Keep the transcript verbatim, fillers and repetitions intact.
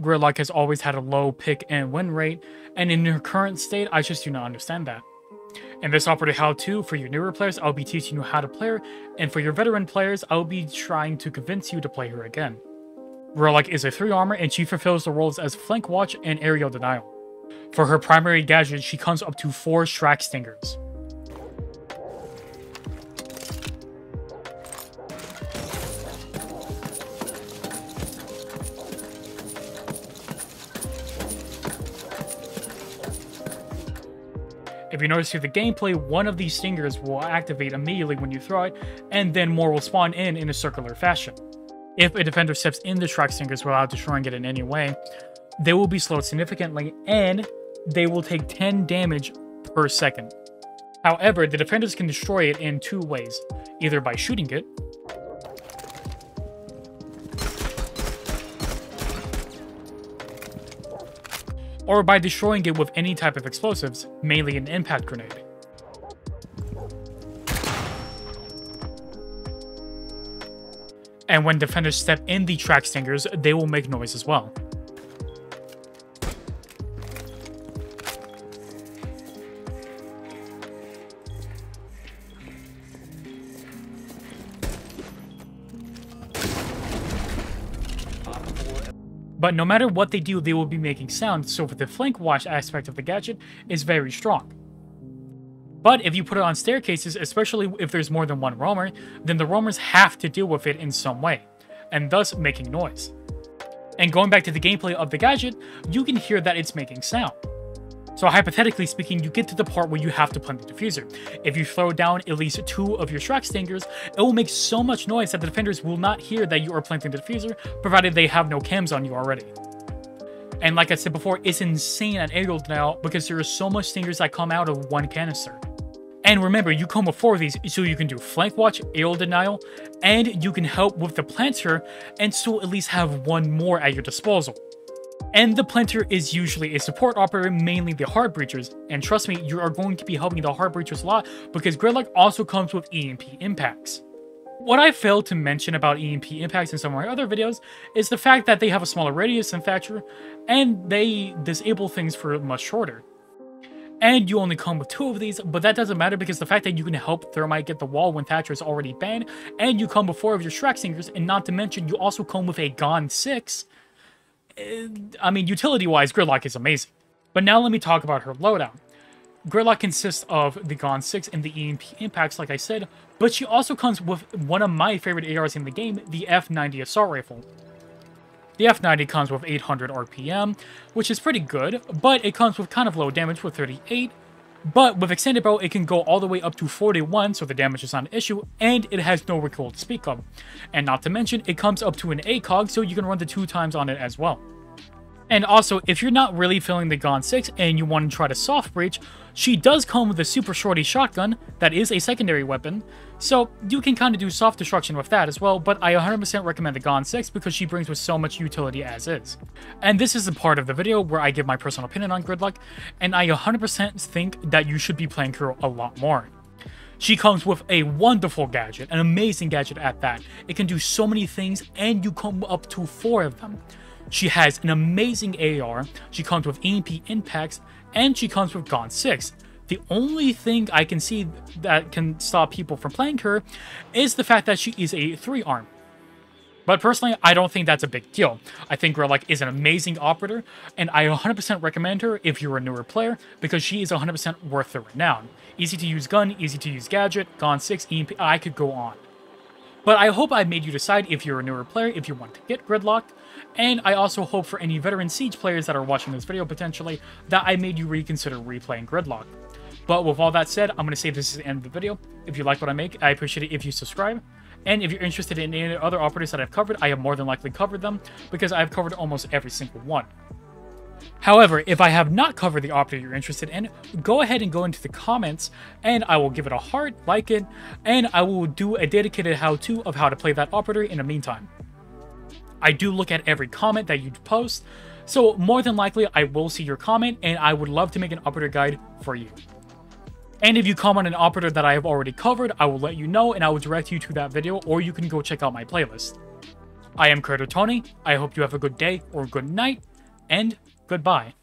Gridlock has always had a low pick and win rate, and in her current state, I just do not understand that. In this operative how-to, for your newer players, I'll be teaching you how to play her, and for your veteran players, I'll be trying to convince you to play her again. Gridlock is a three armor, and she fulfills the roles as Flank Watch and Aerial Denial. For her primary gadget, she comes up to four Shock Stingers. If you notice through the gameplay, one of these stingers will activate immediately when you throw it, and then more will spawn in in a circular fashion. If a defender steps in the shock stingers without destroying it in any way, they will be slowed significantly, and they will take ten damage per second. However, the defenders can destroy it in two ways, either by shooting it, or by destroying it with any type of explosives, mainly an impact grenade. And when defenders step in the track stingers, they will make noise as well. But no matter what they do, they will be making sound, so the flank watch aspect of the gadget is very strong. But if you put it on staircases, especially if there's more than one roamer, then the roamers have to deal with it in some way, and thus making noise. And going back to the gameplay of the gadget, you can hear that it's making sound. So hypothetically speaking, you get to the part where you have to plant the diffuser. If you throw down at least two of your shock stingers, it will make so much noise that the defenders will not hear that you are planting the diffuser, provided they have no cams on you already. And like I said before, it's insane at aerial denial because there are so much stingers that come out of one canister. And remember, you come with four of these, so you can do flank watch, aerial denial, and you can help with the planter and still at least have one more at your disposal. And the planter is usually a support operator, mainly the Heartbreachers, and trust me, you are going to be helping the Heartbreachers a lot because Gridlock also comes with E M P Impacts. What I failed to mention about E M P Impacts in some of my other videos is the fact that they have a smaller radius than Thatcher, and they disable things for much shorter. And you only come with two of these, but that doesn't matter because the fact that you can help Thermite get the wall when Thatcher is already banned, and you come with four of your Shock Stingers, and not to mention you also come with a Gonne six, I mean, utility-wise, Gridlock is amazing. But now let me talk about her loadout. Gridlock consists of the Gonne six and the E M P Impacts, like I said, but she also comes with one of my favorite A Rs in the game, the F ninety Assault Rifle. The F ninety comes with eight hundred R P M, which is pretty good, but it comes with kind of low damage with thirty-eight, but with Extended Barrel, it can go all the way up to forty-one, so the damage is not an issue, and it has no recoil to speak of. And not to mention, it comes up to an ACOG, so you can run the two times on it as well. And also, if you're not really feeling the Gonne six and you want to try to soft breach, she does come with a super shorty shotgun that is a secondary weapon, so you can kind of do soft destruction with that as well, but I one hundred percent recommend the Gonne six because she brings with so much utility as is. And this is the part of the video where I give my personal opinion on Gridlock, and I one hundred percent think that you should be playing Kuro a lot more. She comes with a wonderful gadget, an amazing gadget at that. It can do so many things, and you come up to four of them. She has an amazing A R, she comes with E M P Impacts, and she comes with Gonne six. The only thing I can see that can stop people from playing her is the fact that she is a three arm. But personally, I don't think that's a big deal. I think Gridlock is an amazing operator, and I one hundred percent recommend her if you're a newer player, because she is one hundred percent worth the renown. Easy to use gun, easy to use gadget, Gonne six, E M P, I could go on. But I hope I made you decide if you're a newer player, if you want to get Gridlock, and I also hope for any veteran Siege players that are watching this video potentially, that I made you reconsider replaying Gridlock. But with all that said, I'm going to say this is the end of the video. If you like what I make, I appreciate it if you subscribe. And if you're interested in any other operators that I've covered, I have more than likely covered them, because I've covered almost every single one. However, if I have not covered the operator you're interested in, go ahead and go into the comments and I will give it a heart, like it, and I will do a dedicated how-to of how to play that operator in the meantime. I do look at every comment that you post, so more than likely I will see your comment and I would love to make an operator guide for you. And if you comment an operator that I have already covered, I will let you know and I will direct you to that video, or you can go check out my playlist. I am CreatorToney. I hope you have a good day or good night, and goodbye.